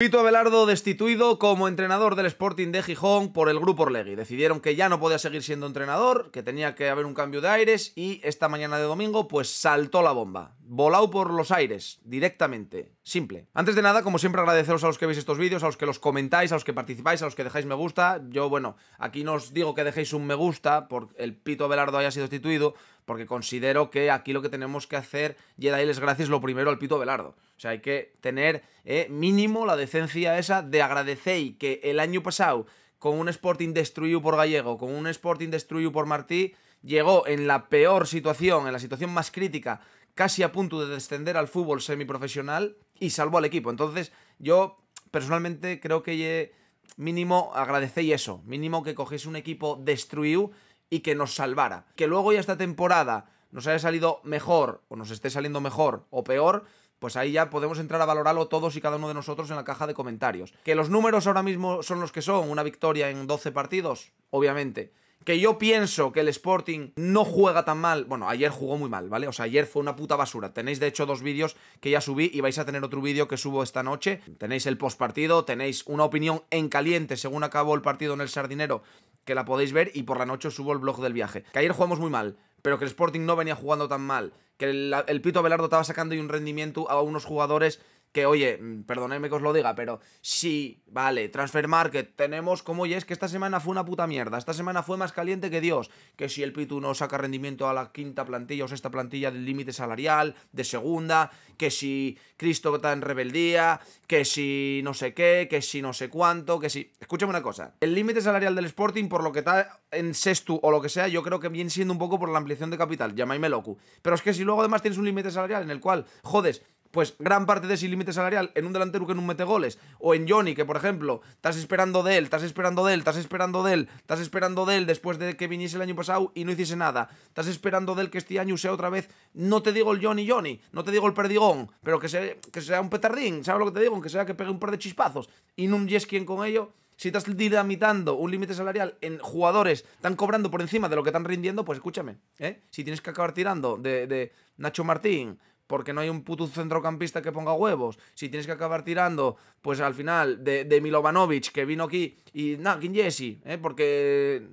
Pitu Abelardo destituido como entrenador del Sporting de Gijón por el Grupo Orlegi. Decidieron que ya no podía seguir siendo entrenador, que tenía que haber un cambio de aires y esta mañana de domingo pues saltó la bomba. Volado por los aires, directamente. Simple. Antes de nada, como siempre, agradeceros a los que veis estos vídeos, a los que los comentáis, a los que participáis, a los que dejáis me gusta. Yo, bueno, aquí no os digo que dejéis un me gusta por el Pitu Abelardo haya sido destituido, porque considero que aquí lo que tenemos que hacer y darles gracias lo primero al Pitu Abelardo. O sea, hay que tener mínimo la decencia esa de agradecer y que el año pasado, con un Sporting destruido por Gallego, con un Sporting destruido por Martí, llegó en la peor situación, en la situación más crítica, casi a punto de descender al fútbol semiprofesional y salvó al equipo. Entonces, yo personalmente creo que mínimo agradecéis eso, mínimo que cogéis un equipo destruido y que nos salvara. Que luego ya esta temporada nos haya salido mejor, o nos esté saliendo mejor o peor, pues ahí ya podemos entrar a valorarlo todos y cada uno de nosotros en la caja de comentarios. Que los números ahora mismo son los que son, una victoria en 12 partidos, obviamente. Que yo pienso que el Sporting no juega tan mal. Bueno, ayer jugó muy mal, ¿vale? O sea, ayer fue una puta basura. Tenéis, de hecho, dos vídeos que ya subí y vais a tener otro vídeo que subo esta noche. Tenéis el postpartido, tenéis una opinión en caliente según acabó el partido en el Sardinero, que la podéis ver, y por la noche os subo el blog del viaje. Que ayer jugamos muy mal, pero que el Sporting no venía jugando tan mal. Que el Pitu Abelardo estaba sacando un rendimiento a unos jugadores que, oye, perdonadme que os lo diga, pero sí, vale, Transfer Market, tenemos como, oye, es que esta semana fue una puta mierda, esta semana fue más caliente que Dios, que si el Pitu no saca rendimiento a la quinta plantilla o sexta plantilla del límite salarial, de segunda, que si Cristo está en rebeldía, que si no sé qué, que si no sé cuánto, que si... Escúchame una cosa, el límite salarial del Sporting, por lo que está en sexto o lo que sea, yo creo que viene siendo un poco por la ampliación de capital, llamadme loco, pero es que si luego además tienes un límite salarial en el cual, jodes, pues gran parte de ese límite salarial en un delantero que en un metegoles, o en Johnny, que por ejemplo, estás esperando de él, estás esperando de él, estás esperando de él, estás esperando de él después de que viniese el año pasado y no hiciese nada, estás esperando de él que este año sea otra vez, no te digo el Johnny, no te digo el perdigón, pero que sea un petardín, ¿sabes lo que te digo? Que sea que pegue un par de chispazos y no un yes quien con ello. Si estás dinamitando un límite salarial en jugadores que están cobrando por encima de lo que están rindiendo, pues escúchame, ¿eh? Si tienes que acabar tirando de Nacho Martín porque no hay un puto centrocampista que ponga huevos, si tienes que acabar tirando, pues al final, de Milovanovic, que vino aquí, y nada, King Jesse, porque...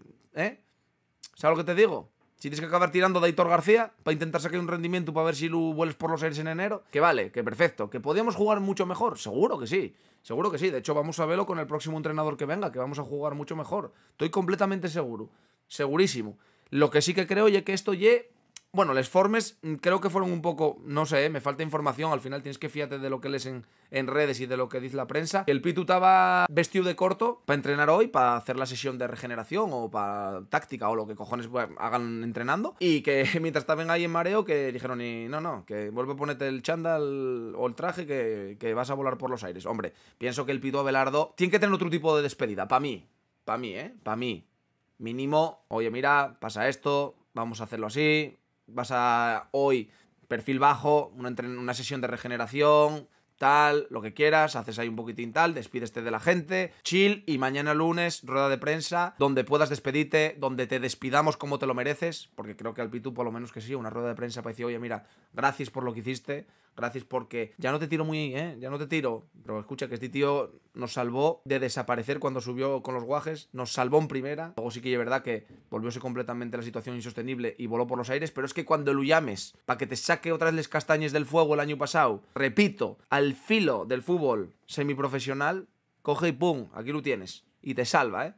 ¿Sabes lo que te digo? Si tienes que acabar tirando de Aitor García para intentar sacar un rendimiento para ver si lo vuelves por los aires en enero, que vale, que perfecto, que podíamos jugar mucho mejor, seguro que sí, de hecho vamos a verlo con el próximo entrenador que venga, que vamos a jugar mucho mejor, estoy completamente seguro, segurísimo. Lo que sí que creo es que esto ye... Bueno, les formes creo que fueron un poco, no sé, me falta información, al final tienes que fiarte de lo que lees en redes y de lo que dice la prensa. El Pitu estaba vestido de corto para entrenar hoy, para hacer la sesión de regeneración o para táctica o lo que cojones hagan entrenando. Y que mientras estaban ahí en mareo, que dijeron, y no, que vuelve a ponerte el chándal o el traje que vas a volar por los aires. Hombre, pienso que el Pitu Abelardo tiene que tener otro tipo de despedida, para mí. Mínimo, oye, mira, pasa esto, vamos a hacerlo así... Vas a hoy, perfil bajo, una sesión de regeneración, tal, lo que quieras, haces ahí un poquitín tal, despídete de la gente, chill, y mañana lunes, rueda de prensa, donde puedas despedirte, donde te despidamos como te lo mereces, porque creo que al Pitu por lo menos que sí, una rueda de prensa para decir, oye, mira, gracias por lo que hiciste, gracias porque ya no te tiro muy, ya no te tiro, pero escucha que este tío nos salvó de desaparecer cuando subió con los guajes, nos salvó en primera, luego sí que es verdad que volvióse completamente la situación insostenible y voló por los aires, pero es que cuando lo llames para que te saque otra vez las castañas del fuego el año pasado, repito, al filo del fútbol semiprofesional, coge y pum, aquí lo tienes. Y te salva,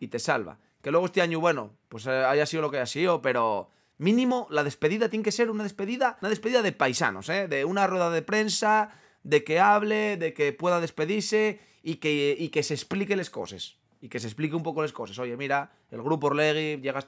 y te salva. Que luego este año, bueno, pues haya sido lo que haya sido, pero mínimo la despedida tiene que ser una despedida de paisanos, de una rueda de prensa, de que hable, de que pueda despedirse y que se explique las cosas. Y que se explique un poco las cosas. Oye, mira, el Grupo Orlegi llega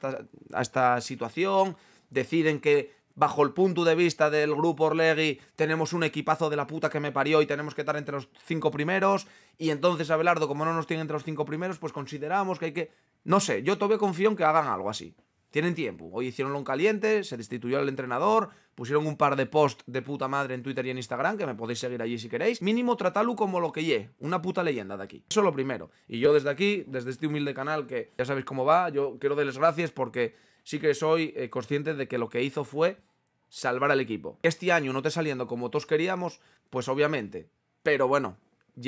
a esta situación, deciden que... Bajo el punto de vista del Grupo Orlegi tenemos un equipazo de la puta que me parió y tenemos que estar entre los 5 primeros y entonces Abelardo, como no nos tiene entre los 5 primeros, pues consideramos que hay que... No sé, yo todavía confío en que hagan algo así. Tienen tiempo. Hoy hicieron lo en caliente, se destituyó al entrenador, pusieron un par de posts de puta madre en Twitter y en Instagram, que me podéis seguir allí si queréis. Mínimo tratalo como lo que ye, una puta leyenda de aquí. Eso lo primero. Y yo desde aquí, desde este humilde canal que ya sabéis cómo va, yo quiero darles gracias porque sí que soy consciente de que lo que hizo fue... salvar al equipo. Este año no te saliendo como todos queríamos, pues obviamente. Pero bueno,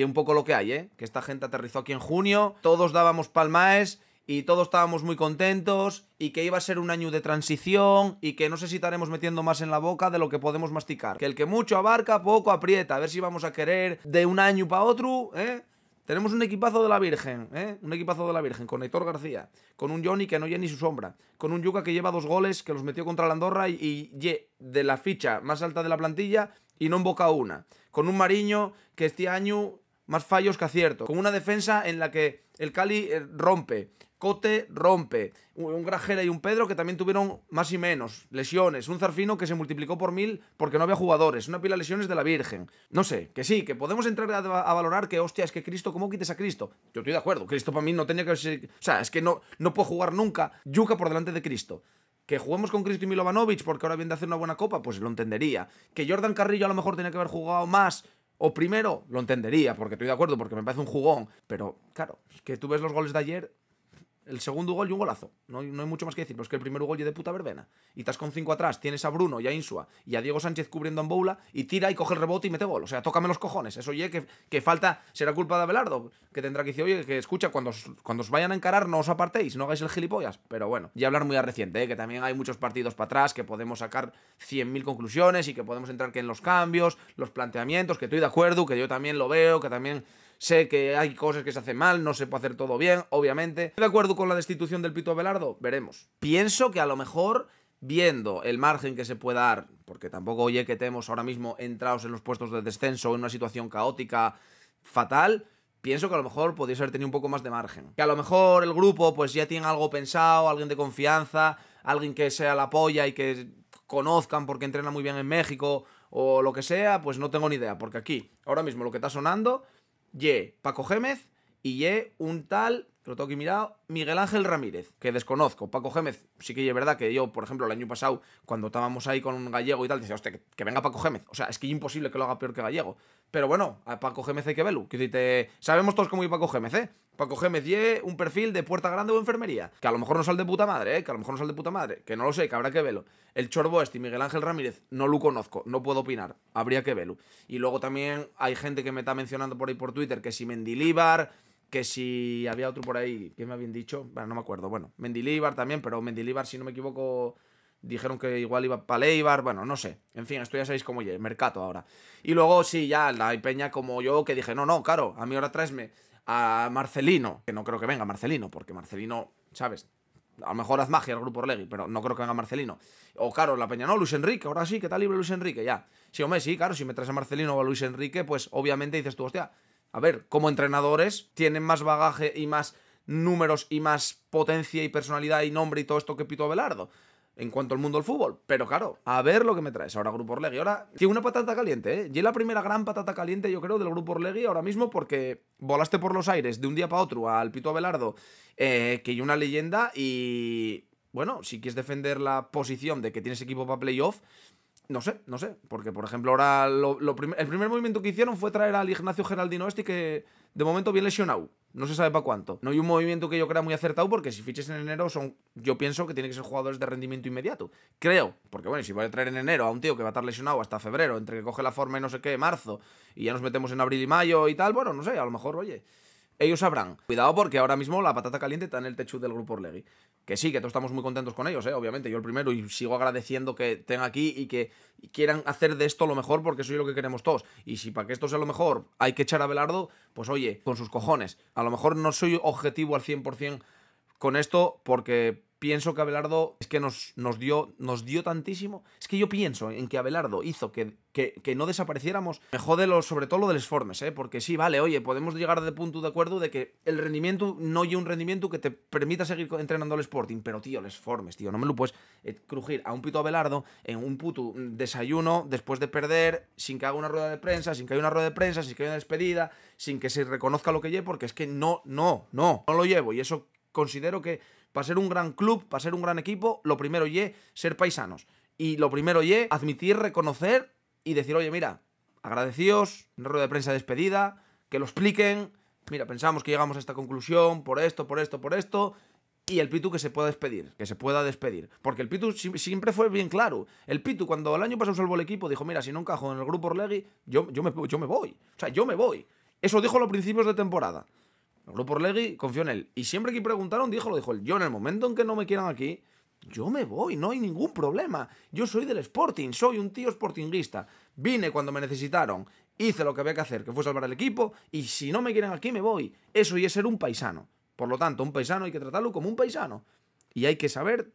y un poco lo que hay, ¿eh? Que esta gente aterrizó aquí en junio, todos dábamos palmaes y todos estábamos muy contentos y que iba a ser un año de transición y que no sé si estaremos metiendo más en la boca de lo que podemos masticar. Que el que mucho abarca, poco aprieta. A ver si vamos a querer de un año para otro, ¿eh? Tenemos un equipazo de la Virgen, ¿eh? Un equipazo de la Virgen, con Aitor García, con un Johnny que no lleva ni su sombra, con un Yuka que lleva 2 goles, que los metió contra la Andorra y de la ficha más alta de la plantilla y no emboca una, con un Mariño que este año más fallos que acierto, con una defensa en la que el Cali rompe, Cote rompe, un Grajera y un Pedro que también tuvieron más y menos lesiones, un Zarfino que se multiplicó por 1000 porque no había jugadores, una pila de lesiones de la Virgen. No sé, que sí, que podemos entrar a valorar que, hostia, es que Cristo, ¿cómo quites a Cristo? Yo estoy de acuerdo, Cristo para mí no tenía que ser... O sea, es que no puedo jugar nunca Yuka por delante de Cristo. Que juguemos con Cristo y Milovanovic porque ahora viene de hacer una buena copa, pues lo entendería. Que Jordan Carrillo a lo mejor tenía que haber jugado más... O primero, lo entendería, porque estoy de acuerdo, porque me parece un jugón. Pero, claro, es que tú ves los goles de ayer, el segundo gol y un golazo. No hay mucho más que decir, pero es que el primer gol y de puta verbena. Y estás con 5 atrás, tienes a Bruno y a Insua y a Diego Sánchez cubriendo a Boula y tira y coge el rebote y mete gol. O sea, tócame los cojones. Eso oye, que falta, será culpa de Abelardo, que tendrá que decir, oye, que escucha, cuando os vayan a encarar no os apartéis, no hagáis el gilipollas. Pero bueno, y hablar muy a reciente, ¿eh? Que también hay muchos partidos para atrás, que podemos sacar 100.000 conclusiones y que podemos entrar que en los cambios, los planteamientos, que estoy de acuerdo, que yo también lo veo, que también... Sé que hay cosas que se hacen mal, no se puede hacer todo bien, obviamente. ¿Estoy de acuerdo con la destitución del Pitu Abelardo? Veremos. Pienso que a lo mejor, viendo el margen que se pueda dar, porque tampoco oye que tenemos ahora mismo entrados en los puestos de descenso, en una situación caótica, fatal, pienso que a lo mejor podría haber tenido un poco más de margen. Que a lo mejor el grupo pues ya tiene algo pensado, alguien de confianza, alguien que sea la polla y que conozcan porque entrena muy bien en México o lo que sea, pues no tengo ni idea. Porque aquí, ahora mismo lo que está sonando... Paco Jémez y un tal, que lo tengo aquí mirado, Miguel Ángel Ramírez, que desconozco. Paco Jémez, sí que es verdad que yo, por ejemplo, el año pasado, cuando estábamos ahí con un Gallego y tal, decía, hostia, que venga Paco Jémez. O sea, es que es imposible que lo haga peor que Gallego. Pero bueno, a Paco Jémez hay que verlo. Sabemos todos cómo es Paco Jémez, ¿eh? Paco Jémez, un perfil de puerta grande o enfermería. Que a lo mejor no sale de puta madre, ¿eh? Que a lo mejor no sale de puta madre. Que no lo sé, que habrá que verlo. El Chorbo este y Miguel Ángel Ramírez, no lo conozco, no puedo opinar. Habría que verlo. Y luego también hay gente que me está mencionando por ahí por Twitter que si Mendilíbar... Que si había otro por ahí, ¿qué me habían dicho? Bueno, no me acuerdo. Bueno, Mendilíbar también, pero Mendilíbar, si no me equivoco, dijeron que igual iba para Leibar. Bueno, no sé. En fin, esto ya sabéis cómo es, mercado ahora. Y luego, sí, ya la peña como yo que dije, no, claro, a mí ahora tráesme a Marcelino. Que no creo que venga Marcelino, porque Marcelino, ¿sabes? A lo mejor haz magia al Grupo Orlegi, pero no creo que venga Marcelino. O claro, la peña, no, Luis Enrique, ahora sí, ¿qué tal libre Luis Enrique? Ya. Sí, hombre, sí, claro, si me traes a Marcelino o a Luis Enrique, pues obviamente dices tú, hostia... A ver, como entrenadores tienen más bagaje y más números y más potencia y personalidad y nombre y todo esto que Pitu Abelardo en cuanto al mundo del fútbol. Pero claro, a ver lo que me traes ahora Grupo Orlegi. Ahora tiene una patata caliente, ¿eh? Y es la primera gran patata caliente, yo creo, del Grupo Orlegi ahora mismo porque volaste por los aires de un día para otro al Pitu Abelardo, que hay una leyenda y... Bueno, si quieres defender la posición de que tienes equipo para playoff... No sé, porque por ejemplo ahora el primer movimiento que hicieron fue traer al Ignacio Gheraldino este que de momento bien lesionado, no se sabe para cuánto. No hay un movimiento que yo crea muy acertado porque si fiches en enero son, yo pienso que tienen que ser jugadores de rendimiento inmediato, creo, porque bueno, si voy a traer en enero a un tío que va a estar lesionado hasta febrero, entre que coge la forma y no sé qué, marzo, y ya nos metemos en abril y mayo y tal, bueno, no sé, a lo mejor, oye... Ellos sabrán. Cuidado porque ahora mismo la patata caliente está en el techo del Grupo Orlegi. Que sí, que todos estamos muy contentos con ellos, obviamente. Yo el primero y sigo agradeciendo que estén aquí y que quieran hacer de esto lo mejor porque eso es lo que queremos todos. Y si para que esto sea lo mejor hay que echar a Abelardo, pues oye, con sus cojones. A lo mejor no soy objetivo al 100% con esto porque... Pienso que Abelardo es que nos dio tantísimo. Es que yo pienso en que Abelardo hizo que no desapareciéramos. Me jode sobre todo lo del esformes, ¿eh? Porque sí, vale, oye, podemos llegar de punto de acuerdo de que el rendimiento no hay un rendimiento que te permita seguir entrenando al Sporting. Pero, tío, el esformes, tío, no me lo puedes crujir a un Pitu Abelardo en un puto desayuno después de perder sin que haga una rueda de prensa, sin que haya una rueda de prensa, sin que haya una despedida, sin que se reconozca lo que lleve, porque es que no lo llevo. Y eso considero que... Para ser un gran club, para ser un gran equipo, lo primero ser paisanos. Y lo primero admitir, reconocer y decir, oye, mira, agradecidos, una rueda de prensa despedida, que lo expliquen. Mira, pensamos que llegamos a esta conclusión por esto. Y el Pitu que se pueda despedir. Porque el Pitu siempre fue bien claro. El Pitu, cuando el año pasado salvó el equipo, dijo, mira, si no encajo en el Grupo Orlegi, yo me voy. O sea, yo me voy. Eso dijo a los principios de temporada. El Grupo Orlegi confió en él. Y siempre que preguntaron, lo dijo él. Yo, en el momento en que no me quieran aquí, yo me voy, no hay ningún problema. Yo soy del Sporting, soy un tío sportinguista. Vine cuando me necesitaron, hice lo que había que hacer, que fue salvar el equipo, y si no me quieren aquí, me voy. Eso y es ser un paisano. Por lo tanto, un paisano hay que tratarlo como un paisano. Y hay que saber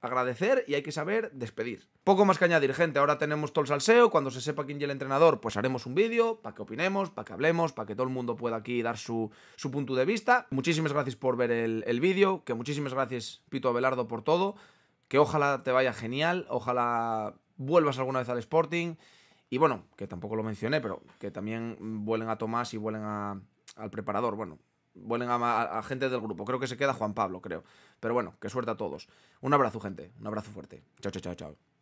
agradecer y hay que saber despedir. Poco más que añadir, gente. Ahora tenemos todo el salseo. Cuando se sepa quién es el entrenador, pues haremos un vídeo para que opinemos, para que hablemos, para que todo el mundo pueda aquí dar su punto de vista. Muchísimas gracias por ver el vídeo, que muchísimas gracias, Pitu Abelardo, por todo, que ojalá te vaya genial, ojalá vuelvas alguna vez al Sporting. Y bueno, que tampoco lo mencioné, pero que también vuelen a Tomás y vuelen al preparador, bueno, vuelen a gente del grupo. Creo que se queda Juan Pablo, creo. Pero bueno, que suerte a todos. Un abrazo, gente. Un abrazo fuerte. Chao, chao, chao, chao.